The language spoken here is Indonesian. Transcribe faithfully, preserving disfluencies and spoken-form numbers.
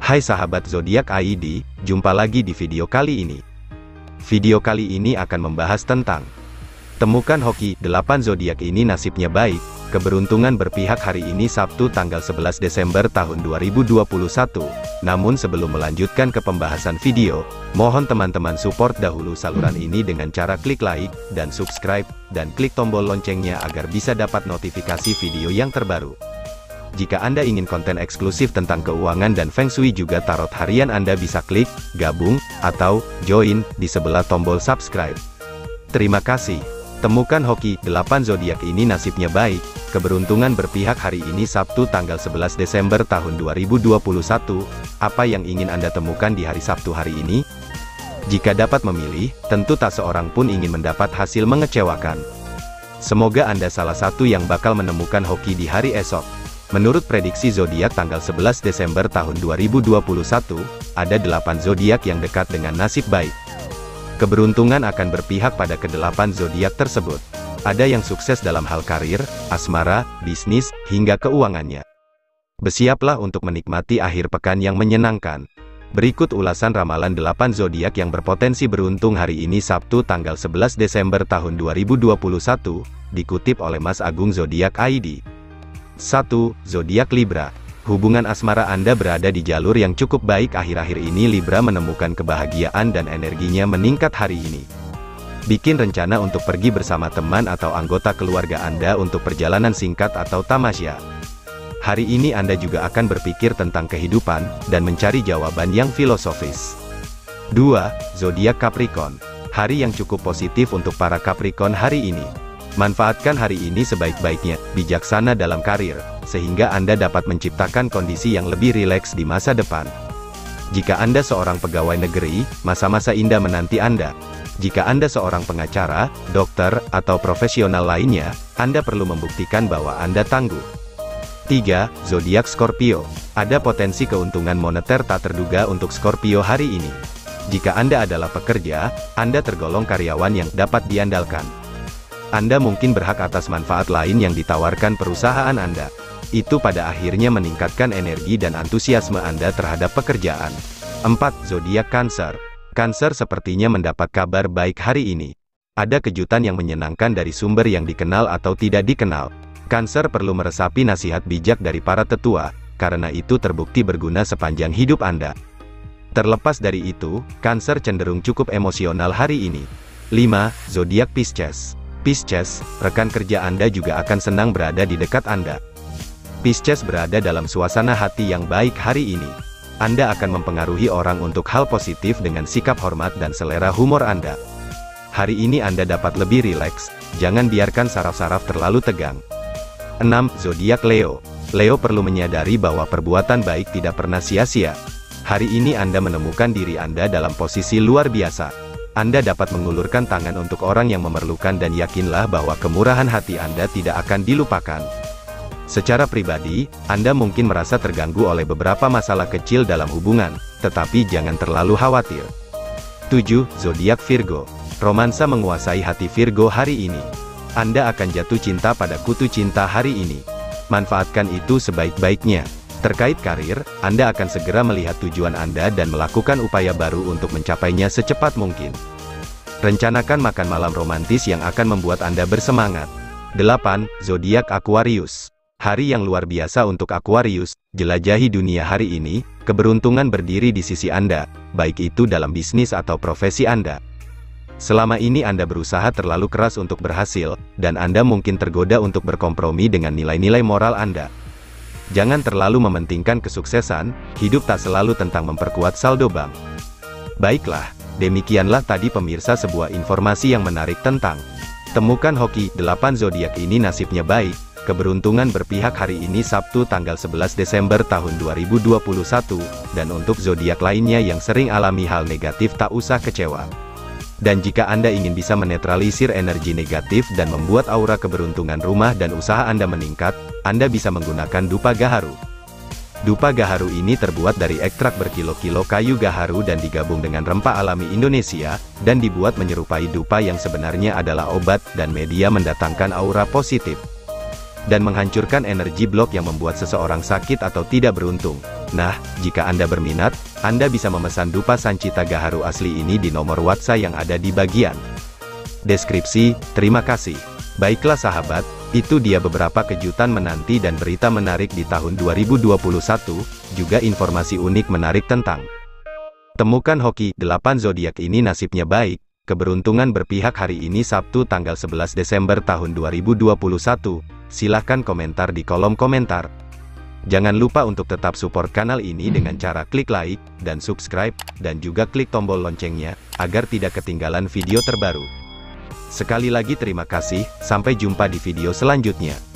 Hai sahabat zodiak I D, jumpa lagi di video kali ini. Video kali ini akan membahas tentang temukan hoki. Delapan zodiak ini nasibnya baik, keberuntungan berpihak hari ini Sabtu tanggal sebelas Desember tahun dua ribu dua puluh satu. Namun sebelum melanjutkan ke pembahasan video, mohon teman-teman support dahulu saluran ini dengan cara klik like dan subscribe dan klik tombol loncengnya agar bisa dapat notifikasi video yang terbaru. Jika Anda ingin konten eksklusif tentang keuangan dan Feng Shui juga tarot harian, Anda bisa klik gabung atau join di sebelah tombol subscribe. Terima kasih. Temukan hoki. Delapan zodiak ini nasibnya baik, keberuntungan berpihak hari ini Sabtu tanggal sebelas Desember tahun dua ribu dua puluh satu. Apa yang ingin Anda temukan di hari Sabtu hari ini? Jika dapat memilih, tentu tak seorang pun ingin mendapat hasil mengecewakan. Semoga Anda salah satu yang bakal menemukan hoki di hari esok. Menurut prediksi zodiak tanggal sebelas Desember tahun dua ribu dua puluh satu, ada delapan zodiak yang dekat dengan nasib baik. Keberuntungan akan berpihak pada kedelapan zodiak tersebut. Ada yang sukses dalam hal karir, asmara, bisnis, hingga keuangannya. Bersiaplah untuk menikmati akhir pekan yang menyenangkan. Berikut ulasan ramalan delapan zodiak yang berpotensi beruntung hari ini Sabtu tanggal sebelas Desember tahun dua ribu dua puluh satu, dikutip oleh Mas Agung Zodiak I D. satu. Zodiak Libra. Hubungan asmara Anda berada di jalur yang cukup baik akhir-akhir ini. Libra menemukan kebahagiaan dan energinya meningkat hari ini. Bikin rencana untuk pergi bersama teman atau anggota keluarga Anda untuk perjalanan singkat atau tamasya. Hari ini Anda juga akan berpikir tentang kehidupan dan mencari jawaban yang filosofis. dua. Zodiak Capricorn. Hari yang cukup positif untuk para Capricorn hari ini. Manfaatkan hari ini sebaik-baiknya, bijaksana dalam karir, sehingga Anda dapat menciptakan kondisi yang lebih rileks di masa depan. Jika Anda seorang pegawai negeri, masa-masa indah menanti Anda. Jika Anda seorang pengacara, dokter, atau profesional lainnya, Anda perlu membuktikan bahwa Anda tangguh. tiga. Zodiak Scorpio. Ada potensi keuntungan moneter tak terduga untuk Scorpio hari ini. Jika Anda adalah pekerja, Anda tergolong karyawan yang dapat diandalkan. Anda mungkin berhak atas manfaat lain yang ditawarkan perusahaan Anda. Itu pada akhirnya meningkatkan energi dan antusiasme Anda terhadap pekerjaan. empat. Zodiak Cancer. Cancer sepertinya mendapat kabar baik hari ini. Ada kejutan yang menyenangkan dari sumber yang dikenal atau tidak dikenal. Cancer perlu meresapi nasihat bijak dari para tetua, karena itu terbukti berguna sepanjang hidup Anda. Terlepas dari itu, Cancer cenderung cukup emosional hari ini. lima. Zodiak Pisces. Pisces, rekan kerja Anda juga akan senang berada di dekat Anda. Pisces berada dalam suasana hati yang baik hari ini. Anda akan mempengaruhi orang untuk hal positif dengan sikap hormat dan selera humor Anda. Hari ini Anda dapat lebih rileks, jangan biarkan saraf-saraf terlalu tegang. enam. Zodiak Leo. Leo perlu menyadari bahwa perbuatan baik tidak pernah sia-sia. Hari ini Anda menemukan diri Anda dalam posisi luar biasa. Anda dapat mengulurkan tangan untuk orang yang memerlukan dan yakinlah bahwa kemurahan hati Anda tidak akan dilupakan. Secara pribadi, Anda mungkin merasa terganggu oleh beberapa masalah kecil dalam hubungan, tetapi jangan terlalu khawatir. tujuh. Zodiak Virgo. Romansa menguasai hati Virgo hari ini. Anda akan jatuh cinta pada kutu cinta hari ini. Manfaatkan itu sebaik-baiknya. Terkait karir, Anda akan segera melihat tujuan Anda dan melakukan upaya baru untuk mencapainya secepat mungkin. Rencanakan makan malam romantis yang akan membuat Anda bersemangat. delapan. Zodiak Aquarius. Hari yang luar biasa untuk Aquarius, jelajahi dunia hari ini, keberuntungan berdiri di sisi Anda, baik itu dalam bisnis atau profesi Anda. Selama ini Anda berusaha terlalu keras untuk berhasil, dan Anda mungkin tergoda untuk berkompromi dengan nilai-nilai moral Anda. Jangan terlalu mementingkan kesuksesan, hidup tak selalu tentang memperkuat saldo bank. Baiklah, demikianlah tadi pemirsa sebuah informasi yang menarik tentang temukan hoki. Delapan zodiak ini nasibnya baik, keberuntungan berpihak hari ini Sabtu tanggal sebelas Desember tahun dua ribu dua puluh satu, dan untuk zodiak lainnya yang sering alami hal negatif tak usah kecewa. Dan jika Anda ingin bisa menetralisir energi negatif dan membuat aura keberuntungan rumah dan usaha Anda meningkat, Anda bisa menggunakan Dupa Gaharu. Dupa Gaharu ini terbuat dari ekstrak berkilo-kilo kayu gaharu dan digabung dengan rempah alami Indonesia, dan dibuat menyerupai dupa yang sebenarnya adalah obat dan media mendatangkan aura positif, dan menghancurkan energi blok yang membuat seseorang sakit atau tidak beruntung. Nah, jika Anda berminat, Anda bisa memesan dupa Sancti Gaharu asli ini di nomor WhatsApp yang ada di bagian deskripsi. Terima kasih. Baiklah sahabat, itu dia beberapa kejutan menanti dan berita menarik di tahun dua ribu dua puluh satu, juga informasi unik menarik tentang temukan hoki, delapan zodiak ini nasibnya baik, keberuntungan berpihak hari ini Sabtu tanggal sebelas Desember tahun dua ribu dua puluh satu, silahkan komentar di kolom komentar. Jangan lupa untuk tetap support kanal ini dengan cara klik like, dan subscribe, dan juga klik tombol loncengnya, agar tidak ketinggalan video terbaru. Sekali lagi terima kasih, sampai jumpa di video selanjutnya.